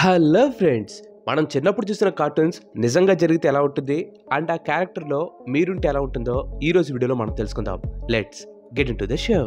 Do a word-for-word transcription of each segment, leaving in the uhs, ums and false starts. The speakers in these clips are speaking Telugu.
హలో ఫ్రెండ్స్, మనం చిన్నప్పుడు చూసిన కార్టూన్స్ నిజంగా జరిగితే ఎలా ఉంటుంది అండ్ ఆ క్యారెక్టర్లో మీరుంటే ఎలా ఉంటుందో ఈరోజు వీడియోలో మనం తెలుసుకుందాం. Let's get into the show.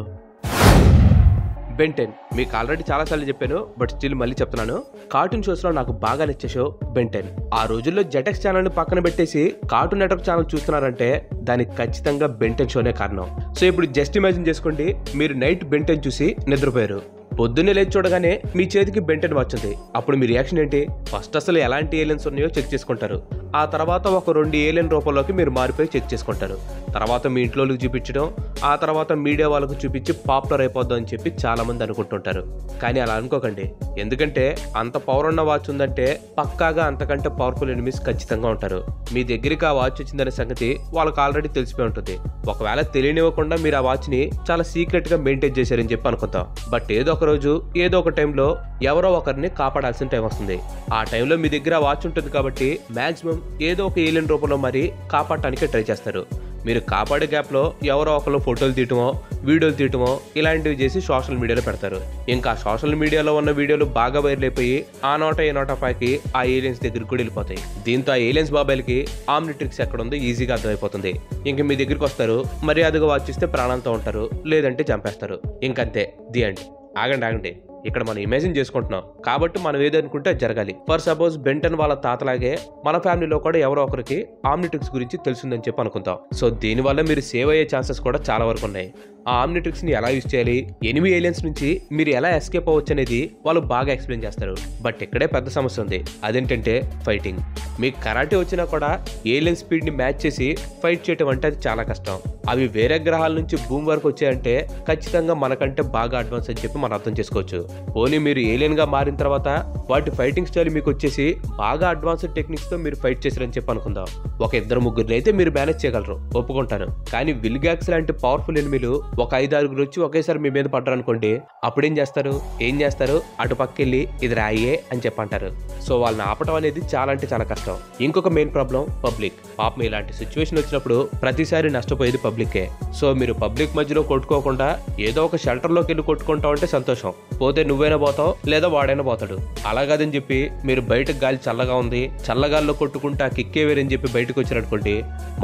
Ben Ten మీకు ఆల్రెడీ చాలాసార్లు చెప్పాను, బట్ స్టిల్ మళ్ళీ చెప్తున్నాను. కార్టూన్ షోస్లో నాకు బాగా నచ్చే షో బెన్ టెన్. ఆ రోజుల్లో జెటెక్స్ ఛానల్ని పక్కన పెట్టేసి కార్టూన్ నెట్వర్క్ ఛానల్ చూస్తున్నారంటే దానికి ఖచ్చితంగా బెన్ టెన్ షోనే కారణం. సో ఇప్పుడు జస్ట్ ఇమాజిన్ చేసుకోండి, మీరు నైట్ బెన్ టెన్ చూసి నిద్రపోయారు. పొద్దున్నే లేచి చూడగానే మీ చేతికి బెన్ టెన్ వాచ్ ఉంది. అప్పుడు మీ రియాక్షన్ ఏంటి? ఫస్ట్ అసలు ఎలాంటి ఏలియన్స్ ఉన్నాయో చెక్ చేసుకుంటారు. ఆ తర్వాత ఒక రెండు ఏలియన్ రూపంలోకి మీరు మారిపోయి చెక్ చేసుకుంటారు. తర్వాత మీ ఇంట్లో చూపించడం, ఆ తర్వాత మీడియా వాళ్ళకు చూపించి పాపులర్ అయిపోద్దాం అని చెప్పి చాలామంది అనుకుంటుంటారు. కానీ అలా అనుకోకండి, ఎందుకంటే అంత పవర్ ఉన్న వాచ్ ఉందంటే పక్కాగా అంతకంటే పవర్ఫుల్ ఎనిమీస్ ఖచ్చితంగా ఉంటారు. మీ దగ్గరికి ఆ వాచ్ వచ్చిందనే సంగతి వాళ్ళకి ఆల్రెడీ తెలిసిపోయి ఉంటుంది. ఒకవేళ తెలియనివ్వకుండా మీరు ఆ వాచ్ని చాలా సీక్రెట్గా మెయింటైన్ చేశారని చెప్పి అనుకుంటాం. బట్ ఏదో ఒక రోజు ఏదో ఒక టైంలో ఎవరో ఒకరిని కాపాడాల్సిన టైం వస్తుంది. ఆ టైంలో మీ దగ్గర వాచ్ ఉంటుంది కాబట్టి మాక్సిమం ఏదో ఒక ఏలియన్ రూపంలో మరి కాపాడటానికి ట్రై చేస్తారు. మీరు కాపాడే గ్యాప్లో ఎవరో ఒకరు ఫోటోలు తీయటమో వీడియోలు తీయటమో ఇలాంటివి చేసి సోషల్ మీడియాలో పెడతారు. ఇంకా సోషల్ మీడియాలో ఉన్న వీడియోలు బాగా వైరల్ అయిపోయి ఆ నోట ఈ నోట పైకి ఆ ఏలియన్స్ దగ్గరికి కూడా వెళ్ళిపోతాయి. దీంతో ఆ ఏలియన్స్ బాబాయిలకి ఆమ్నిట్రిక్స్ ఎక్కడ ఉందో ఈజీగా అర్థమైపోతుంది. ఇంక మీ దగ్గరికి వస్తారు, మర్యాదగా వాచిస్తే ప్రాణాలతో ఉంటారు, లేదంటే చంపేస్తారు. ఇంకంతే, ది ఎండ్. ఆగండి ఆగండి, ఇక్కడ మనం ఇమాజిన్ చేసుకుంటున్నాం కాబట్టి మనం ఏదనుకుంటే జరగాలి. ఫర్ సపోజ్ బెన్ టెన్ వాళ్ళ తాతలాగే మన ఫ్యామిలీలో కూడా ఎవరో ఒకరికి ఆమ్నిట్రిక్స్ గురించి తెలుసుందని చెప్పి అనుకుంటాం. సో దీనివల్ల మీరు సేవ్ అయ్యే ఛాన్సెస్ కూడా చాలా వరకు ఉన్నాయి. ఆ ఆమ్నిట్రిక్స్ ని ఎలా యూజ్ చేయాలి, ఎనిమి ఏలియన్స్ నుంచి మీరు ఎలా ఎస్కేప్ అవ్వచ్చు అనేది వాళ్ళు బాగా ఎక్స్ప్లెయిన్ చేస్తారు. బట్ ఇక్కడే పెద్ద సమస్య ఉంది. అదేంటంటే ఫైటింగ్. మీకు కరాటే వచ్చినా కూడా ఏలియన్ స్పీడ్ ని మ్యాచ్ చేసి ఫైట్ చేయటం అంటే అది చాలా కష్టం. అవి వేరే గ్రహాల నుంచి భూమి వరకు వచ్చాయంటే ఖచ్చితంగా మనకంటే బాగా అడ్వాన్స్ అని చెప్పి మనం అర్థం చేసుకోవచ్చు. పోనీ మీరు ఏలియన్ గా మారిన తర్వాత వాటి ఫైటింగ్ స్టైల్ మీకు వచ్చేసి బాగా అడ్వాన్స్డ్ టెక్నిక్స్ తో మీరు ఫైట్ చేశారని చెప్పి అనుకుందాం. ఒక ఇద్దరు ముగ్గురిని అయితే మీరు మేనేజ్ చేయగలరు, ఒప్పుకుంటాను. కానీ విల్గాక్స్ లాంటి పవర్ఫుల్ ఎనిమిలు ఒక ఐదు ఆరుగురు వచ్చి ఒకేసారి మీ మీద పడ్డారు అనుకోండి, అప్పుడేం చేస్తారు ఏం చేస్తారు అటు పక్కెళ్ళి ఇది రాయే అని చెప్పంటారు. సో వాళ్ళని ఆపటం అనేది చాలా అంటే చాలా కష్టం. ఇంకొక మెయిన్ ప్రాబ్లం పబ్లిక్. పాపం ఇలాంటి సిచ్యువేషన్ వచ్చినప్పుడు ప్రతిసారి నష్టపోయేది పబ్లికే. సో మీరు పబ్లిక్ మధ్యలో కొట్టుకోకుండా ఏదో ఒక షెల్టర్ లోకి వెళ్ళి కొట్టుకుంటాం అంటే సంతోషం. పోతే నువ్వైనా పోతావు, లేదా వాడైనా పోతాడు. అలాగదని చెప్పి మీరు బయటకు గాలి చల్లగా ఉంది, చల్లగాల్లో కొట్టుకుంటా కిక్కే వేరని చెప్పి బయటకు వచ్చారనుకోండి,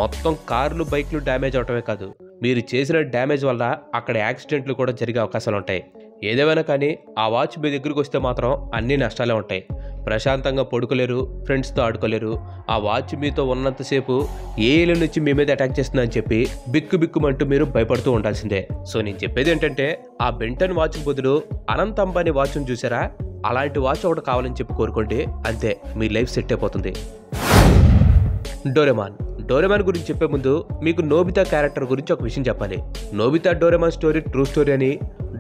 మొత్తం కార్లు బైక్లు డ్యామేజ్ అవటమే కాదు, మీరు చేసిన డ్యామేజ్ వల్ల అక్కడ యాక్సిడెంట్లు కూడా జరిగే అవకాశాలు ఉంటాయి. ఏదేమైనా కానీ ఆ వాచ్ మీ దగ్గరికి వస్తే మాత్రం అన్ని నష్టాలే ఉంటాయి. ప్రశాంతంగా పడుకోలేరు, ఫ్రెండ్స్తో ఆడుకోలేరు. ఆ వాచ్ మీతో ఉన్నంతసేపు ఏ ఏలియన్ నుంచి మీ మీద అటాక్ చేస్తుందని అని చెప్పి బిక్కు బిక్కుమంటూ మీరు భయపడుతూ ఉండాల్సిందే. సో నేను చెప్పేది ఏంటంటే ఆ బెన్ టెన్ వాచ్ బదులు అనంత అంబానీ వాచ్ను చూసారా, అలాంటి వాచ్ ఒకటి కావాలని చెప్పి కోరుకోండి. అంతే, మీ లైఫ్ సెట్ అయిపోతుంది. డోరెమాన్. డోరెమాన్ గురించి చెప్పే ముందు మీకు నోబితా క్యారెక్టర్ గురించి ఒక విషయం చెప్పాలి. Nobita Doraemon story true story అని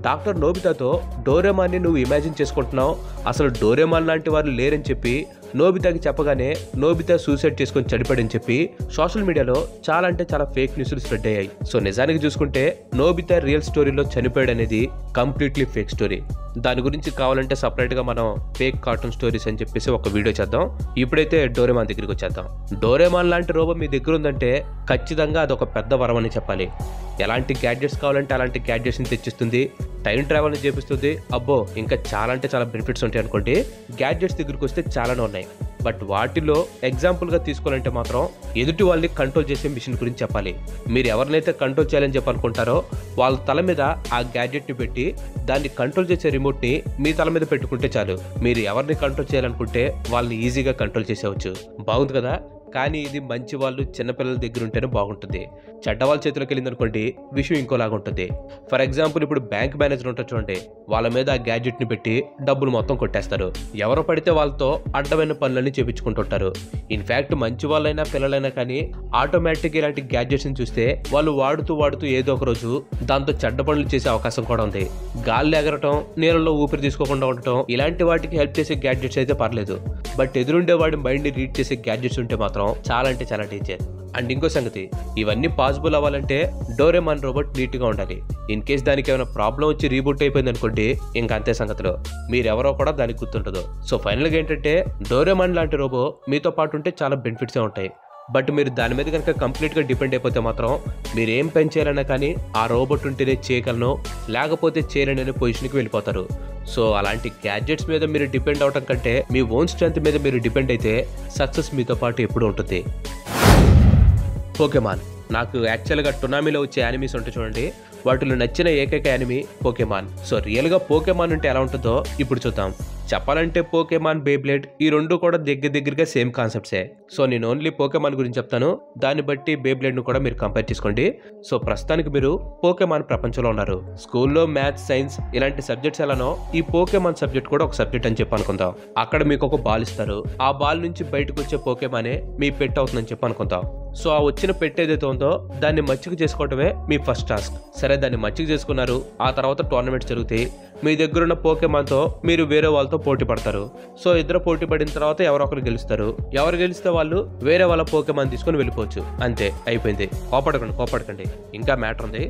డాక్టర్ నోబితాతో డోరెమాన్ని నువ్వు ఇమాజిన్ చేసుకుంటున్నావు, అసలు డోరెమాన్ లాంటి వారు లేరని చెప్పి నోబితాకి చెప్పగానే నోబితా సూసైడ్ చేసుకొని చనిపోయాడని చెప్పి సోషల్ మీడియాలో చాలా అంటే చాలా ఫేక్ న్యూస్లు స్ప్రెడ్ అయ్యాయి. సో నిజానికి చూసుకుంటే నోబితా రియల్ స్టోరీలో చనిపోయాడు అనేది కంప్లీట్లీ ఫేక్ స్టోరీ. దాని గురించి కావాలంటే సపరేట్ గా మనం ఫేక్ కార్టూన్ స్టోరీస్ అని చెప్పేసి ఒక వీడియో చేద్దాం. ఇప్పుడైతే డోరెమాన్ దగ్గరికి వచ్చేద్దాం. డోరెమాన్ లాంటి రోబో మీ దగ్గర ఉందంటే ఖచ్చితంగా అదొక పెద్ద వరం అని చెప్పాలి. ఎలాంటి గ్యాడ్జెట్స్ కావాలంటే అలాంటి గ్యాడ్జెట్స్ ని తెచ్చిస్తుంది, టైం ట్రావెల్ ని చేపిస్తుంది. అబ్బో ఇంకా చాలా అంటే చాలా బెనిఫిట్స్ ఉంటాయి అనుకోండి. గ్యాడ్జెట్స్ దగ్గరికి వస్తే చాలానే ఉన్నాయి. బట్ వాటిలో ఎగ్జాంపుల్గా తీసుకోవాలంటే మాత్రం ఎదుటి వాళ్ళని కంట్రోల్ చేసే మిషన్ గురించి చెప్పాలి. మీరు ఎవరినైతే కంట్రోల్ చేయాలని చెప్పి అనుకుంటారో వాళ్ళ తల మీద ఆ గ్యాడ్జెట్ని పెట్టి దాన్ని కంట్రోల్ చేసే రిమోట్ని మీ తల మీద పెట్టుకుంటే చాలు, మీరు ఎవరిని కంట్రోల్ చేయాలనుకుంటే వాళ్ళని ఈజీగా కంట్రోల్ చేసేవచ్చు. బాగుంది కదా? కానీ ఇది మంచి వాళ్ళు చిన్నపిల్లల దగ్గర ఉంటేనే బాగుంటుంది. చెడ్డవాళ్ళ చేతిలోకి వెళ్ళింది అనుకోండి విషయం ఇంకోలాగా ఉంటుంది. ఫర్ ఎగ్జాంపుల్ ఇప్పుడు బ్యాంక్ మేనేజర్ ఉంటారు చూడండి, వాళ్ళ మీద ఆ గ్యాడ్జెట్ని పెట్టి డబ్బులు మొత్తం కొట్టేస్తారు. ఎవరు పడితే వాళ్ళతో అడ్డమైన పనులన్నీ చేపించుకుంటుంటారు. ఇన్ఫ్యాక్ట్ మంచి వాళ్ళైనా పిల్లలైనా కానీ ఆటోమేటిక్ ఇలాంటి గ్యాడ్జెట్స్ని చూస్తే వాళ్ళు వాడుతూ వాడుతూ ఏదో ఒక రోజు దాంతో చెడ్డ పనులు చేసే అవకాశం కూడా ఉంది. గాలి ఎగరటం, నీళ్ళలో ఊపిరి తీసుకోకుండా ఉండటం, ఇలాంటి వాటికి హెల్ప్ చేసే గ్యాడ్జెట్స్ అయితే పర్లేదు. బట్ ఎదురుండే వాడి మైండ్ని రీడ్ చేసే గ్యాడ్జెట్స్ ఉంటే మాత్రం చాలా అంటే చాలా డేంజర్. అండ్ ఇంకో సంగతి, ఇవన్నీ పాసిబుల్ అవ్వాలంటే డోరెమాన్ రోబోట్ నీట్గా ఉండాలి. ఇన్ కేస్ దానికి ఏమైనా ప్రాబ్లం వచ్చి రీబూట్ అయిపోయింది అనుకోండి, ఇంకా అంతే సంగతిలో మీరెవరో కూడా దానికి గుర్తుండదు. సో ఫైనల్గా ఏంటంటే డోరెమాన్ లాంటి రోబో మీతో పాటు ఉంటే చాలా బెనిఫిట్సే ఉంటాయి. బట్ మీరు దాని మీద కనుక కంప్లీట్గా డిపెండ్ అయిపోతే మాత్రం మీరు ఏం పని చేయాలన్నా కానీ ఆ రోబోట్ ఉంటేనే చేయగలను, లేకపోతే చేయలేని పొజిషన్కి వెళ్ళిపోతారు. సో అలాంటి గ్యాడ్జెట్స్ మీద మీరు డిపెండ్ అవటం కంటే మీ ఓన్ స్ట్రెంత్ మీద మీరు డిపెండ్ అయితే సక్సెస్ మీతో పాటు ఎప్పుడూ ఉంటుంది. పోకేమాన్. నాకు యాక్చువల్గా టొనామీలో వచ్చే యానిమీస్ ఉంటాయి చూడండి, వాటిలో నచ్చిన ఏకైక యానిమీ పోకేమాన్. సో రియల్గా పోకేమాన్ అంటే ఎలా ఉంటుందో ఇప్పుడు చూద్దాం. చెప్పాలంటే పోకేమాన్, బేబ్లేడ్ ఈ రెండు కూడా దగ్గర దగ్గరగా సేమ్ కాన్సెప్ట్సే. సో నేను ఓన్లీ పోకేమాన్ గురించి చెప్తాను, దాన్ని బట్టి బేబ్లేడ్ను కూడా మీరు కంపేర్ చేసుకోండి. సో ప్రస్తుతానికి మీరు పోకేమాన్ ప్రపంచంలో ఉన్నారు. స్కూల్లో మ్యాథ్స్, సైన్స్ ఇలాంటి సబ్జెక్ట్స్ ఎలానో ఈ పోకేమాన్ సబ్జెక్ట్ కూడా ఒక సబ్జెక్ట్ అని చెప్పి అనుకుందాం. అక్కడ మీకు ఒక బాల్ ఇస్తారు, ఆ బాల్ నుంచి బయటకు వచ్చే పోకేమానే మీ పెట్ అవుతుందని చెప్పి అనుకుందాం. సో ఆ వచ్చిన పెట్ ఏదైతే ఉందో దాన్ని మచ్చిక చేసుకోవటమే మీ ఫస్ట్ టాస్క్. సరే, దాన్ని మచ్చిక చేసుకున్నారు, ఆ తర్వాత టోర్నమెంట్స్ జరుగుతాయి. మీ దగ్గర ఉన్న పోకేమాన్తో మీరు వేరే వాళ్ళతో పోటీ పడతారు. సో ఇద్దరు పోటీ పడిన తర్వాత ఎవరో ఒకరు గెలుస్తారు. ఎవరు గెలిస్తే వాళ్ళు వేరే వాళ్ళ పోకేమాన్ తీసుకొని వెళ్ళిపోవచ్చు. అంతే, అయిపోయింది. కోపడకండి కోపడకండి ఇంకా మ్యాటర్ ఉంది.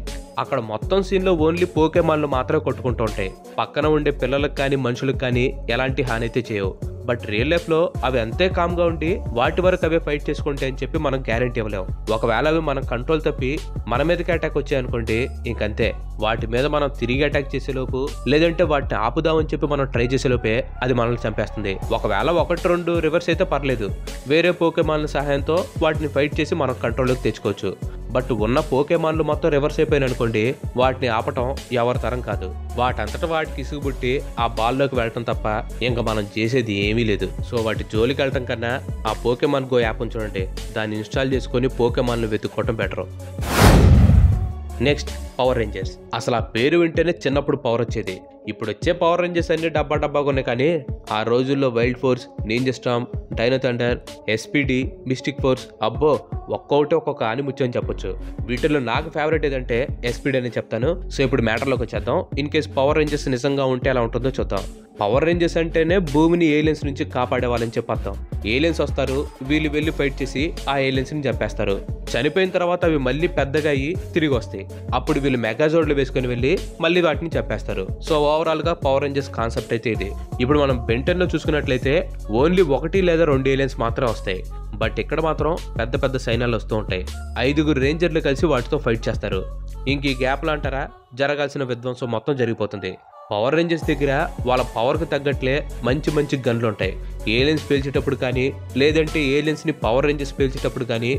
అక్కడ మొత్తం సీన్లో ఓన్లీ పోకేమాన్లు మాత్రమే కొట్టుకుంటూ ఉంటాయి. పక్కన ఉండే పిల్లలకు కానీ మనుషులకు కానీ ఎలాంటి హాని అయితే చేయవు. బట్ రియల్ లైఫ్లో అవి అంతే కామ్గా ఉండి వాటి వరకు అవే ఫైట్ చేసుకుంటాయి అని చెప్పి మనం గ్యారంటీ ఇవ్వలేము. ఒకవేళ అవి మనం కంట్రోల్ తప్పి మన మీదకి అటాక్ వచ్చాయి అనుకోండి, ఇంకంతే. వాటి మీద మనం తిరిగి అటాక్ చేసేలోపు, లేదంటే వాటిని ఆపుదామని చెప్పి మనం ట్రై చేసేలోపే అది మనల్ని చంపేస్తుంది. ఒకవేళ ఒకటి రెండు రివర్స్ అయితే పర్లేదు, వేరే పోకేమాన్ల సహాయంతో వాటిని ఫైట్ చేసి మనం కంట్రోల్లోకి తెచ్చుకోవచ్చు. బట్ ఉన్న పోకేమాన్లు మొత్తం రివర్స్ అయిపోయినాయి అనుకోండి, వాటిని ఆపటం ఎవరి తరం కాదు. వాటంతటా వాటికి ఇసుగుబుట్టి ఆ బాల్లోకి వెళ్ళటం తప్ప ఇంకా మనం చేసేది ఏమీ లేదు. సో వాటి జోలికి వెళ్ళటం కన్నా ఆ పోకేమాన్ గో యాప్ని చూడండి, దాన్ని ఇన్స్టాల్ చేసుకొని పోకేమాన్లు వెతుక్కోవటం బెటరు. Next, power Rangers. అసలు ఆ పేరు వింటేనే చిన్నప్పుడు పవర్ వచ్చేది. ఇప్పుడు వచ్చే పవర్ రేంజర్స్ అన్ని డబ్బా డబ్బాగా ఉన్నాయి, కానీ ఆ రోజుల్లో wild force, ninja Storm, dino thunder, SPD, mystic force, అబ్బో ఒక్కొక్కటి ఒక్కొక్క అని ముచ్చని చెప్పొచ్చు. వీటిల్లో నాకు ఫేవరెట్ ఏదంటే ఎస్పీడీ అని చెప్తాను. సో ఇప్పుడు మ్యాటర్లోకి వచ్చేద్దాం. ఇన్ కేస్ పవర్ రేంజర్స్ నిజంగా ఉంటే ఎలా ఉంటుందో చూద్దాం. పవర్ రేంజర్స్ అంటేనే భూమిని ఏలియన్స్ నుంచి కాపాడేవాళ్ళని చెప్పేద్దాం. ఏలియన్స్ వస్తారు, వీళ్ళు వెళ్ళి ఫైట్ చేసి ఆ ఏలియన్స్ని చంపేస్తారు. చనిపోయిన తర్వాత అవి మళ్ళీ పెద్దగా అయ్యి తిరిగి వస్తాయి. అప్పుడు వీళ్ళు మెగాజోడ్లు వేసుకొని వెళ్ళి మళ్ళీ వాటిని చంపేస్తారు. సో ఓవరాల్గా పవర్ రేంజర్స్ కాన్సెప్ట్ అయితే ఇది. ఇప్పుడు మనం బెంటన్లో చూసుకున్నట్లయితే ఓన్లీ ఒకటి లేదా రెండు ఏలియన్స్ మాత్రమే వస్తాయి. బట్ ఇక్కడ మాత్రం పెద్ద పెద్ద సైన్యాలు వస్తూ ఉంటాయి. ఐదుగురు రేంజర్లు కలిసి వాటితో ఫైట్ చేస్తారు. ఇంక ఈ గ్యాప్లు అంటారా, జరగాల్సిన విధ్వంసం మొత్తం జరిగిపోతుంది. పవర్ రేంజర్స్ దగ్గర వాళ్ళ పవర్కు తగ్గట్లే మంచి మంచి గన్లు ఉంటాయి. ఏలియన్స్ పేల్చేటప్పుడు కానీ, లేదంటే ఏలియన్స్ని పవర్ రేంజర్స్ పేల్చేటప్పుడు కానీ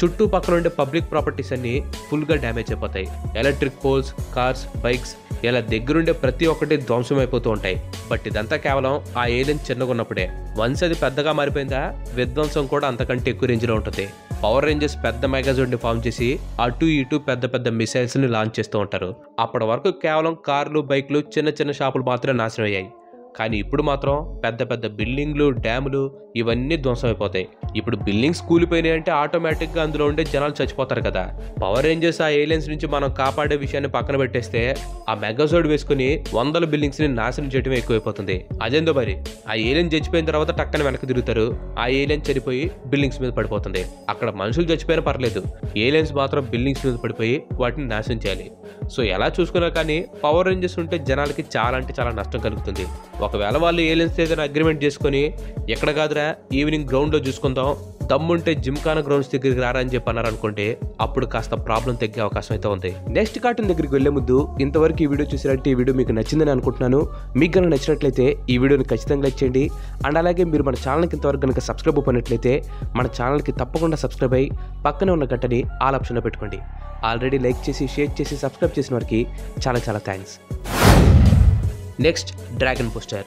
చుట్టూ పక్కన ఉండే పబ్లిక్ ప్రాపర్టీస్ అన్ని ఫుల్గా డ్యామేజ్ అయిపోతాయి. ఎలక్ట్రిక్ పోల్స్, కార్స్, బైక్స్ ఇలా దగ్గరుండే ప్రతి ఒక్కటి ధ్వంసం అయిపోతూ ఉంటాయి. బట్ ఇదంతా కేవలం ఆ ఏలియన్ చిన్నగా ఉన్నప్పుడే. వన్స్ అది పెద్దగా మారిపోయిందా విధ్వంసం కూడా అంతకంటే ఎక్కువ రేంజ్లో ఉంటుంది. పవర్ రేంజర్స్ పెద్ద మెగాజోడ్ని ఫామ్ చేసి అటు ఇటు పెద్ద పెద్ద మిసైల్స్ని లాంచ్ చేస్తూ ఉంటారు. అప్పటి వరకు కేవలం కార్లు, బైక్లు, చిన్న చిన్న షాపులు మాత్రమే నాశనం అయ్యాయి. కానీ ఇప్పుడు మాత్రం పెద్ద పెద్ద బిల్డింగ్లు, డ్యాములు ఇవన్నీ ధ్వంసం అయిపోతాయి. ఇప్పుడు బిల్డింగ్స్ కూలిపోయినాయి అంటే ఆటోమేటిక్గా అందులో ఉండే జనాలు చచ్చిపోతారు కదా. పవర్ రేంజర్స్ ఆ ఏలియన్స్ నుంచి మనం కాపాడే విషయాన్ని పక్కన పెట్టేస్తే ఆ మెగాజోడ్ వేసుకుని వందల బిల్డింగ్స్ని నాశనం చేయటమే ఎక్కువైపోతుంది. అదేందో మరి, ఆ ఏలియన్ చచ్చిపోయిన తర్వాత టక్కన వెనక్కి తిరుగుతారు. ఆ ఏలియన్ చనిపోయి బిల్డింగ్స్ మీద పడిపోతుంది. అక్కడ మనుషులు చచ్చిపోయినా పర్లేదు, ఏలియన్స్ మాత్రం బిల్డింగ్స్ మీద పడిపోయి వాటిని నాశనం చేయాలి. సో ఎలా చూసుకున్నా కానీ పవర్ రేంజర్స్ ఉంటే జనాలకి చాలా అంటే చాలా నష్టం కలుగుతుంది. ఒకవేళ వాళ్ళు ఏలియన్స్ ఏదైనా అగ్రిమెంట్ చేసుకుని ఎక్కడ కాదురా ఈవినింగ్ గ్రౌండ్లో చూసుకుందాం, దమ్ముంటే జిమ్ఖానా గ్రౌండ్స్ దగ్గరికి రారా అని చెప్పి అన్నారనుకుంటే అప్పుడు కాస్త ప్రాబ్లం తగ్గే అవకాశం అయితే ఉంది. నెక్స్ట్ కార్టూన్ దగ్గరికి వెళ్లే ముందు ఇంతవరకు ఈ వీడియో చూసినట్టు ఈ వీడియో మీకు నచ్చిందని అనుకుంటున్నాను. మీకు కనుక నచ్చినట్లయితే ఈ వీడియోని ఖచ్చితంగా లైక్ చేయండి. అండ్ అలాగే మీరు మన ఛానల్కి ఇంతవరకు కనుక సబ్స్క్రైబ్ అయినట్లయితే మన ఛానల్కి తప్పకుండా సబ్స్క్రైబ్ అయ్యి పక్కనే ఉన్న గంటని ఆల్ ఆప్షన్లో పెట్టుకోండి. ఆల్రెడీ లైక్ చేసి, షేర్ చేసి, సబ్స్క్రైబ్ చేసిన వారికి చాలా చాలా thanks. Next, dragon booster.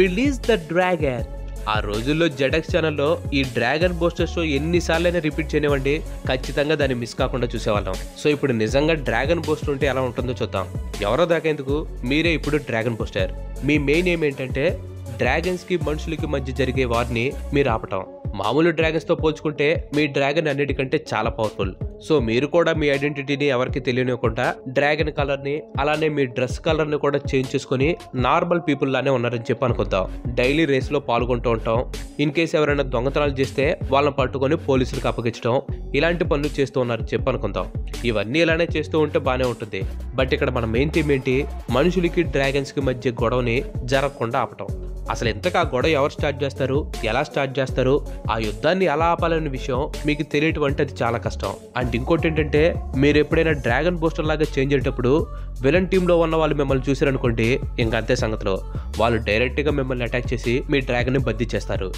Release the dragon. ఆ రోజుల్లో జెడాక్స్ ఛానల్లో ఈ డ్రాగన్ బూస్టర్ షో ఎన్నిసార్లైనా రిపీట్ చేయనివ్వండి, ఖచ్చితంగా దాన్ని మిస్ కాకుండా చూసేవాళ్ళం. సో ఇప్పుడు నిజంగా డ్రాగన్ బూస్టర్ ఉంటే ఎలా ఉంటుందో చూద్దాం. ఎవరో దాకేందుకు, మీరే ఇప్పుడు డ్రాగన్ బూస్టర్. మీ మెయిన్ ఎయిమ్ ఏంటంటే డ్రాగన్స్కి మనుషులకి మధ్య జరిగే వార్ని మీరు ఆపటం. మామూలు డ్రాగన్స్తో పోల్చుకుంటే మీ డ్రాగన్ అన్నిటికంటే చాలా పవర్ఫుల్. సో మీరు కూడా మీ ఐడెంటిటీని ఎవరికి తెలియనివ్వకుండా డ్రాగన్ కలర్ ని అలానే మీ డ్రెస్ కలర్ ని కూడా చేంజ్ చేసుకుని నార్మల్ పీపుల్ లానే ఉన్నారని చెప్పి అనుకుందాం. డైలీ రేస్ లో పాల్గొంటూ ఉంటాం. ఇన్ కేసు ఎవరైనా దొంగతనాలు చేస్తే వాళ్ళని పట్టుకొని పోలీసులకు అప్పగించడం ఇలాంటి పనులు చేస్తూ ఉన్నారని చెప్పి అనుకుందాం. ఇవన్నీ ఇలానే చేస్తూ ఉంటే బానే ఉంటుంది. బట్ ఇక్కడ మన మెయిన్ థీమ్ ఏంటి, మనుషులకి డ్రాగన్స్ కి మధ్య గొడవని జరగకుండా ఆపటం. అసలు ఎంతకు ఆ గొడవ ఎవరు స్టార్ట్ చేస్తారు, ఎలా స్టార్ట్ చేస్తారు, ఆ యుద్ధాన్ని ఎలా ఆపాలనే విషయం మీకు తెలియటువంటి అది చాలా కష్టం. అండ్ ఇంకోటి ఏంటంటే, మీరు ఎప్పుడైనా డ్రాగన్ బూస్టర్ లాగా చేంజ్ అయ్యేటప్పుడు విలన్ టీంలో ఉన్న వాళ్ళు మిమ్మల్ని చూసారనుకోండి, ఇంకా అంతే సంగతిలో. వాళ్ళు డైరెక్ట్గా మిమ్మల్ని అటాక్ చేసి మీ డ్రాగన్ని బద్దీ చేస్తారు.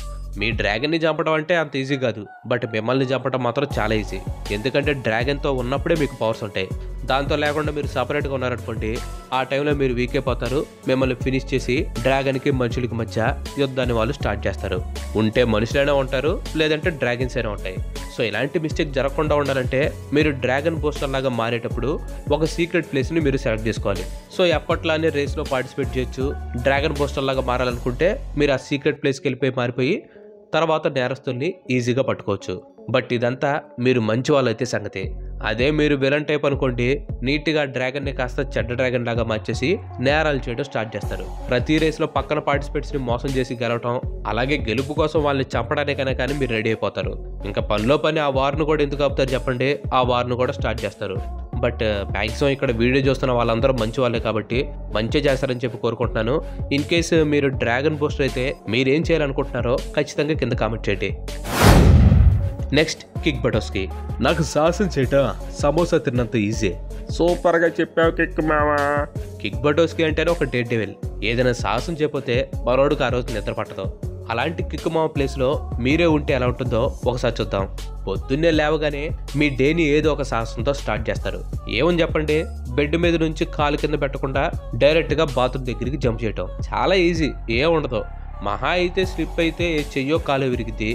మీ డ్రాగన్ని చంపడం అంటే అంత ఈజీ కాదు, బట్ మిమ్మల్ని చంపడం మాత్రం చాలా ఈజీ. ఎందుకంటే డ్రాగన్తో ఉన్నప్పుడే మీకు పవర్స్ ఉంటాయి. దాంతో లేకుండా మీరు సపరేట్గా ఉన్నారనుకోండి, ఆ టైంలో మీరు వీక్ అయిపోతారు. మిమ్మల్ని ఫినిష్ చేసి డ్రాగన్కి మనుషులకి మధ్య యుద్ధాన్ని వాళ్ళు స్టార్ట్ చేస్తారు. ఉంటే మనుషులైనా ఉంటారు, లేదంటే డ్రాగన్స్ అయినా ఉంటాయి. సో ఇలాంటి మిస్టేక్ జరగకుండా ఉండాలంటే మీరు డ్రాగన్ బూస్టర్ లాగా మారేటప్పుడు ఒక సీక్రెట్ ప్లేస్ని మీరు సెలెక్ట్ చేసుకోవాలి. సో ఎప్పట్లానే రేస్లో పార్టిసిపేట్ చేయొచ్చు. డ్రాగన్ బూస్టర్ లాగా మారాలనుకుంటే మీరు ఆ సీక్రెట్ ప్లేస్కి వెళ్ళిపోయి మారిపోయి తర్వాత నేరస్తుల్ని ఈజీగా పట్టుకోవచ్చు. బట్ ఇదంతా మీరు మంచి వాళ్ళైతే సంగతి. అదే మీరు విలన్ టైప్ అనుకోండి, నీట్గా డ్రాగన్ని కాస్త చెడ్డ డ్రాగన్ లాగా మార్చేసి నేరాలు చేయడం స్టార్ట్ చేస్తారు. ప్రతి రేస్లో పక్కన పార్టిసిపేట్స్ని మోసం చేసి గెలవటం, అలాగే గెలుపు కోసం వాళ్ళని చంపడానికైనా కానీ మీరు రెడీ అయిపోతారు. ఇంకా పనిలో పని ఆ వార్ను కూడా ఎందుకు ఆపుతారు చెప్పండి, ఆ వార్ను కూడా స్టార్ట్ చేస్తారు. బట్ మ్యాక్సిమం ఇక్కడ వీడియో చూస్తున్న వాళ్ళందరూ మంచి వాళ్ళే కాబట్టి మంచి చేస్తారని చెప్పి కోరుకుంటున్నాను. ఇన్ కేసు మీరు డ్రాగన్ బూస్టర్ అయితే మీరేం చేయాలనుకుంటున్నారో ఖచ్చితంగా కింద కామెంట్ చేయండి. Next, Kick Buttowski. నాకు సాహసం చేయటం సమోసా తిన్నంత ఈజీ. సూపర్గా చెప్పావు కిక్ మావా. కిక్ బటోస్కి అంటేనే ఒక డెడ్ డెవిల్. ఏదైనా సాహసం చేయకపోతే మరోడుకు ఆ రోజు నిద్ర పట్టదు. అలాంటి కిక్ మావ ప్లేస్లో మీరే ఉంటే ఎలా ఉంటుందో ఒకసారి చూద్దాం. పొద్దున్నే లేవగానే మీ డేని ఏదో ఒక సాహసంతో స్టార్ట్ చేస్తారు. ఏమని చెప్పండి, బెడ్ మీద నుంచి కాలు కింద పెట్టకుండా డైరెక్ట్గా బాత్రూమ్ దగ్గరికి జంప్ చేయటం. చాలా ఈజీ, ఏముండదు. మహా అయితే స్లిప్ అయితే చెయ్యో కాలు విరిగితే,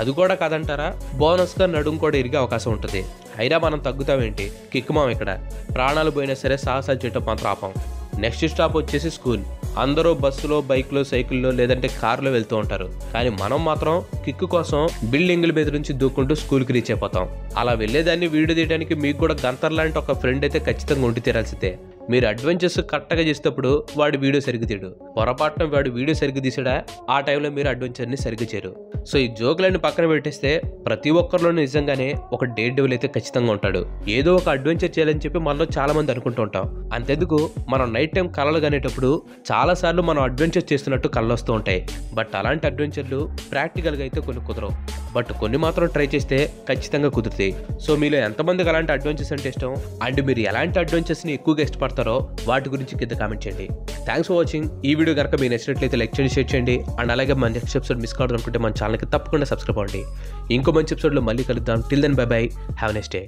అది కూడా కాదంటారా, బోనస్గా నడుము కూడా ఇరిగే అవకాశం ఉంటుంది. అయినా మనం తగ్గుతామేంటి, కిక్కుమాం ఇక్కడ. ప్రాణాలు పోయినా సరే సాహసాలు చేయటం మాత్రం ఆపం. నెక్స్ట్ స్టాప్ వచ్చేసి స్కూల్. అందరూ బస్సులో, బైక్లో, సైకిల్లో, లేదంటే కారులో వెళ్తూ ఉంటారు. కానీ మనం మాత్రం కిక్కు కోసం బిల్డింగ్ల మీద నుంచి దూక్కుంటూ స్కూల్కి రీచ్ అయిపోతాం. అలా వెళ్ళేదాన్ని వీడియో తీయడానికి మీకు కూడా గంతర్ లాంటి ఒక ఫ్రెండ్ అయితే ఖచ్చితంగా ఉండి తీరాల్సిందే. మీరు అడ్వెంచర్స్ కరెక్ట్గా చేసేటప్పుడు వాడు వీడియో సరిగ్గా తీయడు, పొరపాటున వాడు వీడియో సరిగ్గా తీసాడా, ఆ టైంలో మీరు అడ్వెంచర్ని సరిగ్గా చేయరు. సో ఈ జోకులన్నీ పక్కన పెట్టేస్తే ప్రతి ఒక్కరిలోనూ నిజంగానే ఒక డేర్ డెవిల్ అయితే ఖచ్చితంగా ఉంటాడు. ఏదో ఒక అడ్వెంచర్ చేయాలని చెప్పి మనలో చాలా మంది అనుకుంటూ ఉంటాం. అంతెందుకు, మనం నైట్ టైం కలలు కానేటప్పుడు చాలాసార్లు మనం అడ్వెంచర్ చేస్తున్నట్టు కళ్ళు వస్తూ ఉంటాయి. బట్ అలాంటి అడ్వెంచర్లు ప్రాక్టికల్గా అయితే కొన్ని కుదరవు, బట్ కొన్ని మాత్రం ట్రై చేస్తే ఖచ్చితంగా కుదురుతాయి. సో మీలో ఎంతమందికి అలాంటి అడ్వెంచర్స్ అంటే ఇష్టం, అండ్ మీరు ఎలాంటి అడ్వెంచర్స్ని ఎక్కువగా ఇష్టపడతారో వాటి గురించి కింద కామెంట్ చేయండి. Thanks for watching. ఈ వీడియో కనుక మీరు నచ్చినట్లయితే లైక్ చేయండి, షేర్ చేయండి. అండ్ అలాగే మన నెక్స్ట్ ఎపిసోడ్ మిస్ కావడం అనుకుంటే మన ఛానల్కి తప్పకుండా సబ్స్క్రైబ్ అవ్వండి. ఇంకో మంచి ఎపిసోడ్లో మళ్ళీ కలుద్దాం. Till then bye bye, have a nice day.